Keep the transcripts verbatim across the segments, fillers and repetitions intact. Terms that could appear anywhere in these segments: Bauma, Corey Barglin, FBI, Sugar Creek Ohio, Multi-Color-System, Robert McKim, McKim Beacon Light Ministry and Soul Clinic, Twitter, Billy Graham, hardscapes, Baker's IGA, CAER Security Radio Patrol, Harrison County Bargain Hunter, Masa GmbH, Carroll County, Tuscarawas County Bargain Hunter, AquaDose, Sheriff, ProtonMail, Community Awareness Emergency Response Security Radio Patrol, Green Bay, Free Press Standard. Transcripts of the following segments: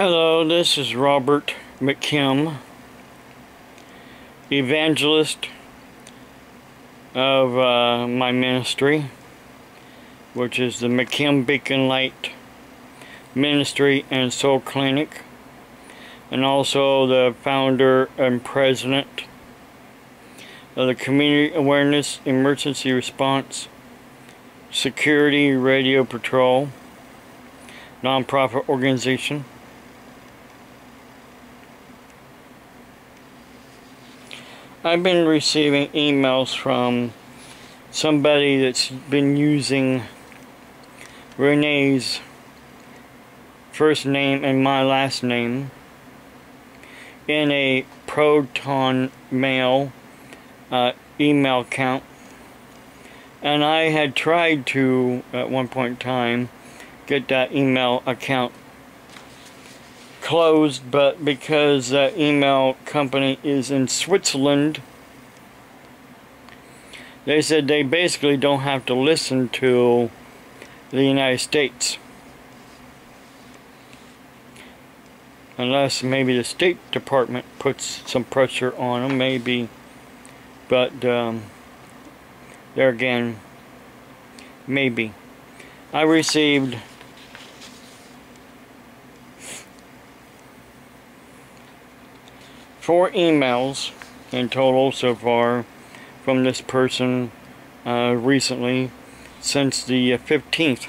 Hello, this is Robert McKim, evangelist of uh, my ministry, which is the McKim Beacon Light Ministry and Soul Clinic, and also the founder and president of the Community Awareness Emergency Response Security Radio Patrol nonprofit organization. I've been receiving emails from somebody that's been using Renee's first name and my last name in a ProtonMail uh, email account, and I had tried to at one point in time get that email account closed, but because the email company is in Switzerland, they said they basically don't have to listen to the United States, unless maybe the State Department puts some pressure on them, maybe, but um, there again, maybe. I received four emails in total so far from this person uh, recently, since the fifteenth.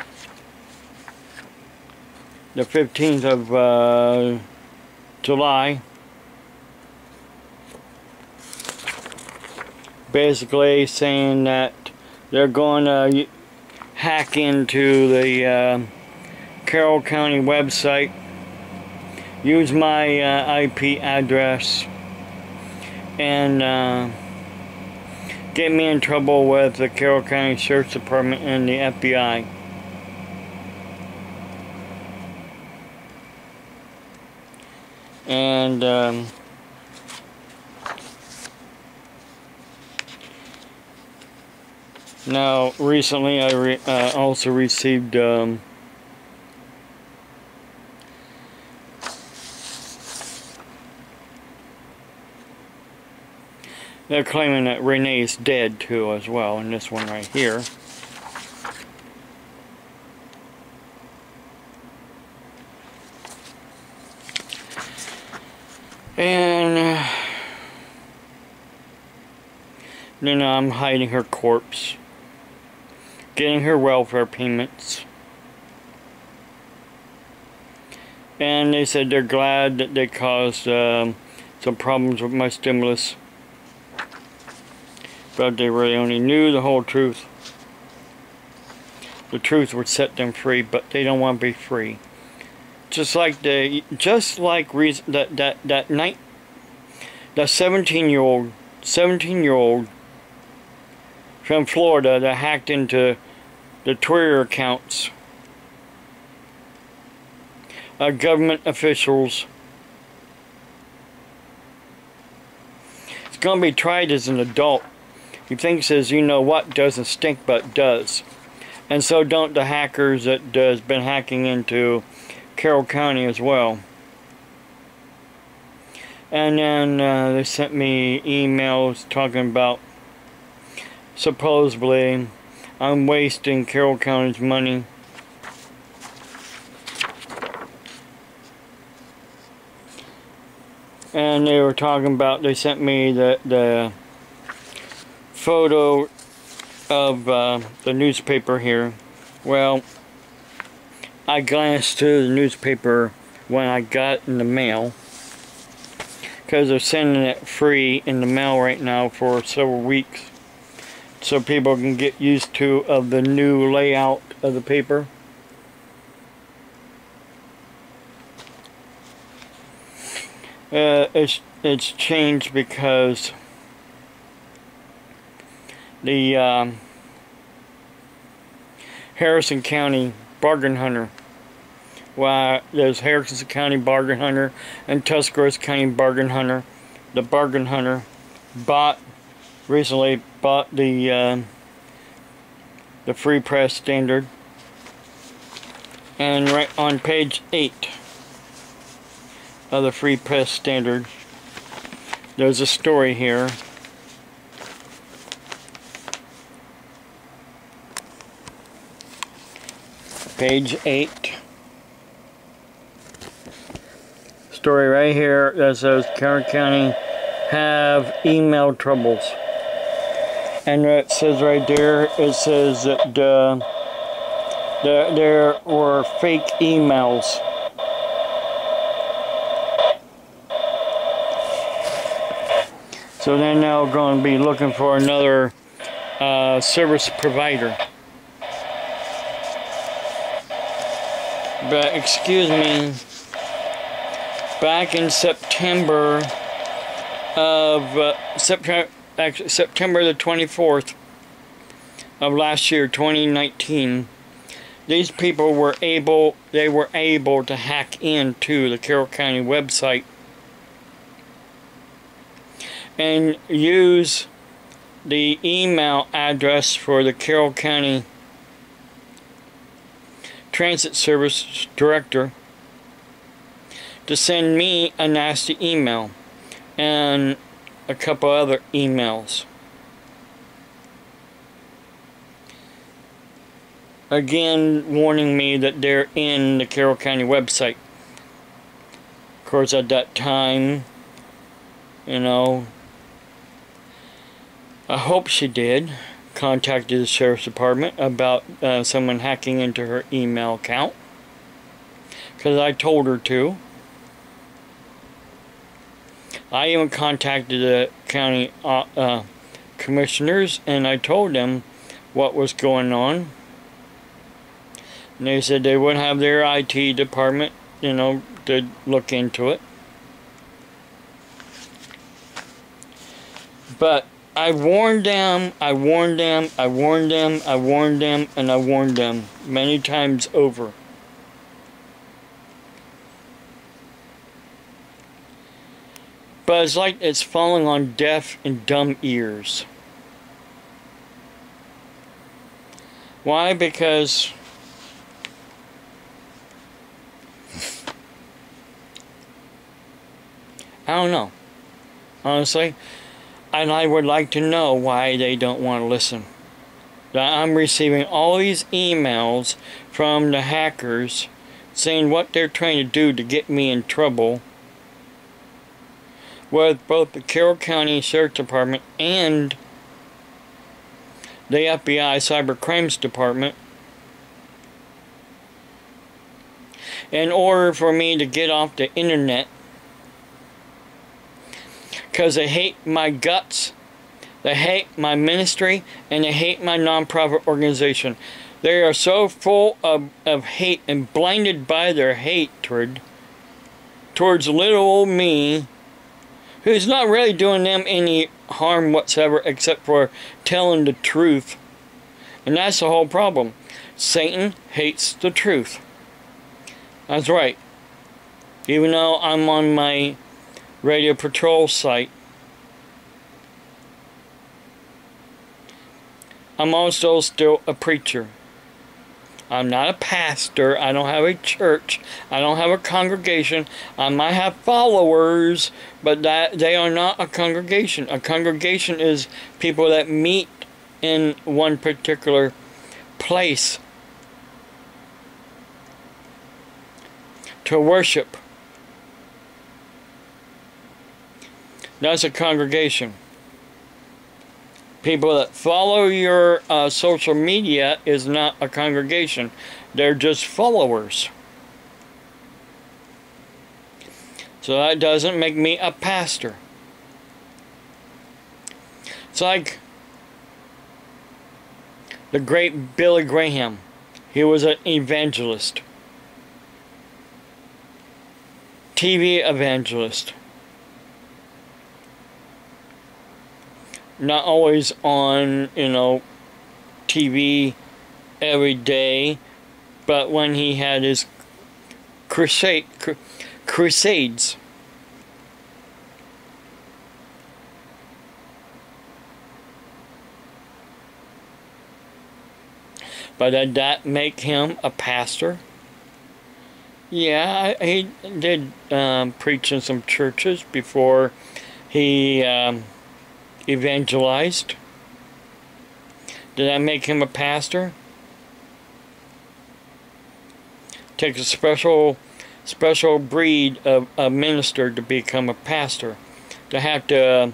The fifteenth of uh, July. Basically saying that they're going to hack into the uh, Carroll County website, use my uh, I P address, and uh, get me in trouble with the Carroll County Sheriff's Department and the F B I. And um, now recently I re uh, also received um, they're claiming that Renee's dead too, as well, in this one right here. And you know, I'm hiding her corpse, getting her welfare payments, and they said they're glad that they caused um, some problems with my stimulus. But they really only knew the whole truth, the truth would set them free, but they don't want to be free. Just like the, just like reason, that that that night, that seventeen-year-old, seventeen-year-old from Florida that hacked into the Twitter accounts of government officials. It's going to be tried as an adult. He thinks, says, you know what, doesn't stink but does. And so don't the hackers that has been hacking into Carroll County as well. And then uh, they sent me emails talking about supposedly I'm wasting Carroll County's money. And they were talking about, they sent me the, the photo of uh, the newspaper here. Well, I glanced through the newspaper when I got in the mail, because they're sending it free in the mail right now for several weeks, so people can get used to of the new layout of the paper. Uh, it's it's changed because the um, Harrison County Bargain Hunter. Well, there's Harrison County Bargain Hunter and Tuscarawas County Bargain Hunter. The Bargain Hunter bought recently bought the uh, the Free Press Standard, and right on page eight of the Free Press Standard. There's a story here. Page eight. Story right here that says Carroll County have email troubles. And it says right there, it says that uh, there, there were fake emails. So they're now going to be looking for another uh, service provider. But excuse me, back in September of uh, September, actually, September the twenty-fourth of last year, twenty nineteen, these people were able they were able to hack into the Carroll County website and use the email address for the Carroll County Transit Service Director to send me a nasty email and a couple other emails. Again, warning me that they're in the Carroll County website. Of course, at that time, you know, I hope she did. Contacted the sheriff's department about uh, someone hacking into her email account, because I told her to. I even contacted the county uh, uh, commissioners, and I told them what was going on, and they said they would have their I T department, you know, to look into it. But I warned them, I warned them, I warned them, I warned them, and I warned them many times over. But it's like it's falling on deaf and dumb ears. Why? Because I don't know, honestly. And I would like to know why they don't want to listen. I'm receiving all these emails from the hackers saying what they're trying to do to get me in trouble with both the Carroll County Sheriff's Department and the F B I Cyber Crimes Department in order for me to get off the internet, because they hate my guts, they hate my ministry, and they hate my nonprofit organization. They are so full of, of hate and blinded by their hatred towards little old me, who's not really doing them any harm whatsoever except for telling the truth. And that's the whole problem. Satan hates the truth. That's right. Even though I'm on my Radio Patrol site, I'm also still a preacher. I'm not a pastor. I don't have a church. I don't have a congregation. I might have followers, but that they are not a congregation. A congregation is people that meet in one particular place to worship. That's a congregation. People that follow your uh, social media is not a congregation. They're just followers. So that doesn't make me a pastor. It's like the great Billy Graham. He was an evangelist. T V evangelist. Not always on, you know, T V every day, but when he had his crusade, cr crusades. But did that make him a pastor? Yeah, he did um, preach in some churches before he um, evangelized. Did that make him a pastor? Takes a special, special breed of a minister to become a pastor. To have to,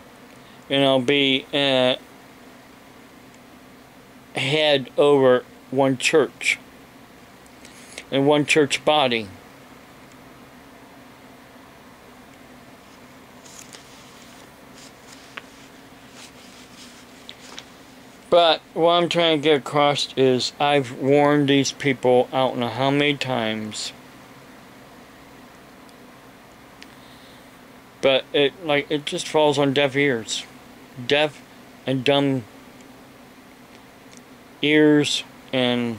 you know, be uh, head over one church and one church body. But what I'm trying to get across is I've warned these people I don't know how many times. But it like it just falls on deaf ears. Deaf and dumb ears, and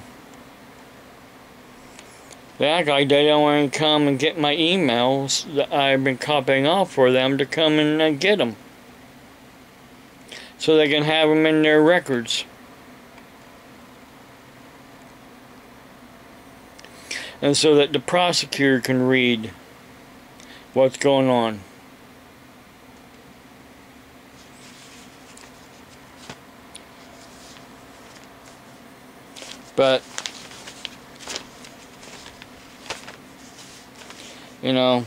they act like they don't want to come and get my emails that I've been copying off for them to come and uh, get them. So they can have them in their records. And so that the prosecutor can read what's going on. But, you know,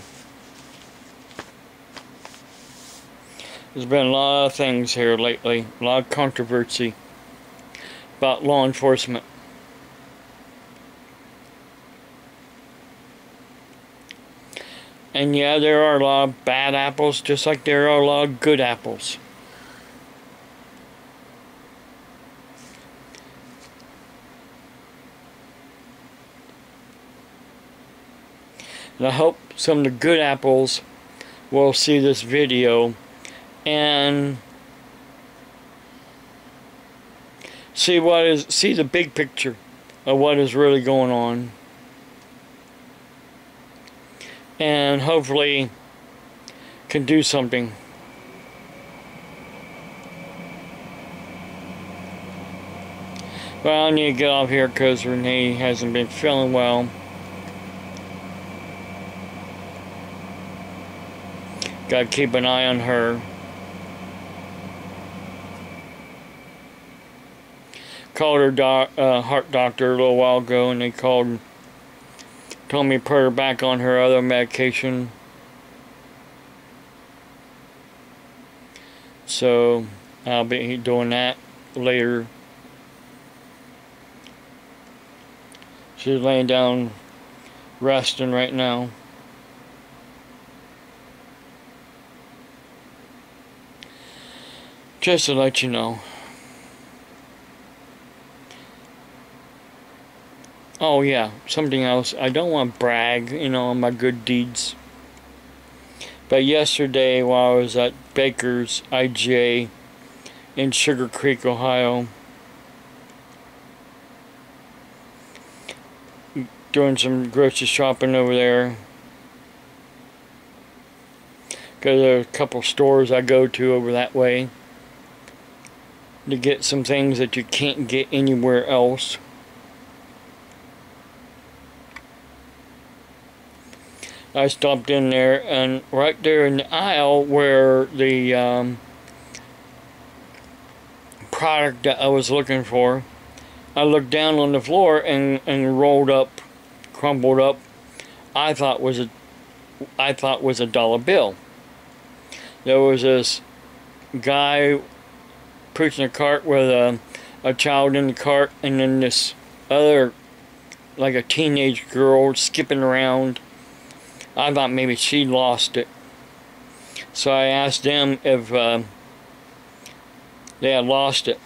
there's been a lot of things here lately, a lot of controversy about law enforcement. And yeah, there are a lot of bad apples, just like there are a lot of good apples. And I hope some of the good apples will see this video and see what is see the big picture of what is really going on, and hopefully can do something. Well, I need to get off here because Renee hasn't been feeling well. Gotta keep an eye on her. Called her doc, uh, heart doctor a little while ago, and they called, told me to put her back on her other medication. So I'll be doing that later. She's laying down, resting right now. Just to let you know. Oh yeah, something else. I don't want to brag, you know, on my good deeds. But yesterday while I was at Baker's I G A in Sugar Creek, Ohio, doing some grocery shopping over there, because there are a couple stores I go to over that way to get some things that you can't get anywhere else. I stopped in there, and right there in the aisle where the um, product that I was looking for, I looked down on the floor and, and rolled up, crumbled up, I thought was a, I thought was a dollar bill. There was this guy pushing a cart with a, a child in the cart, and then this other, like a teenage girl skipping around. I thought maybe she lost it. So I asked them if uh, they had lost it.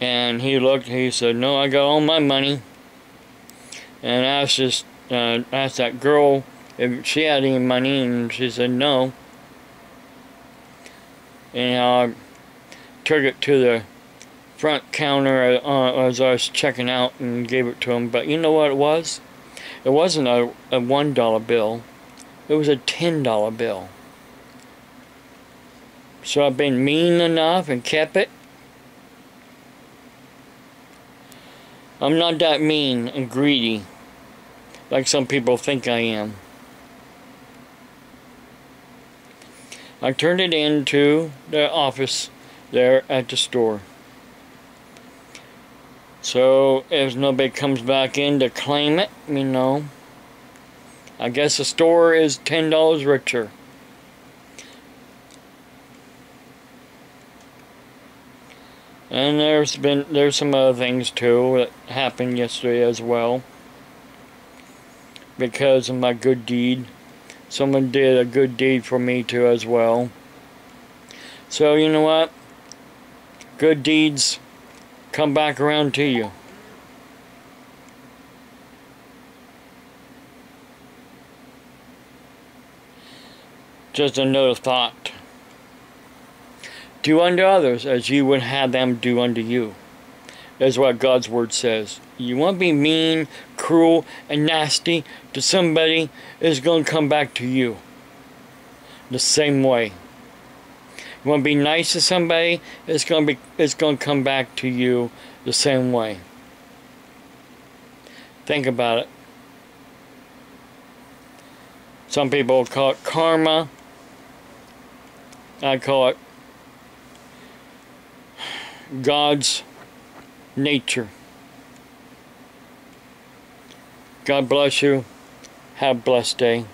And he looked, he said, no, I got all my money. And I asked, this, uh, asked that girl if she had any money, and she said no. And I took it to the front counter uh, as I was checking out and gave it to him. But you know what it was? It wasn't a, a one dollar bill. It was a ten dollar bill. So I've been mean enough and kept it. I'm not that mean and greedy. like some people think I am. I turned it into the office there at the store. So if nobody comes back in to claim it, you know, I guess the store is ten dollars richer. And there's been there's some other things too that happened yesterday as well. Because of my good deed. Someone did a good deed for me too as well. So you know what? Good deeds come back around to you. Just another thought. Do unto others as you would have them do unto you. That's what God's word says. You want to be mean, cruel, and nasty to somebody, it's going to come back to you the same way. You want to be nice to somebody, it's going to be, it's going to come back to you the same way. Think about it. Some people call it karma. I call it God's nature. God bless you. Have a blessed day.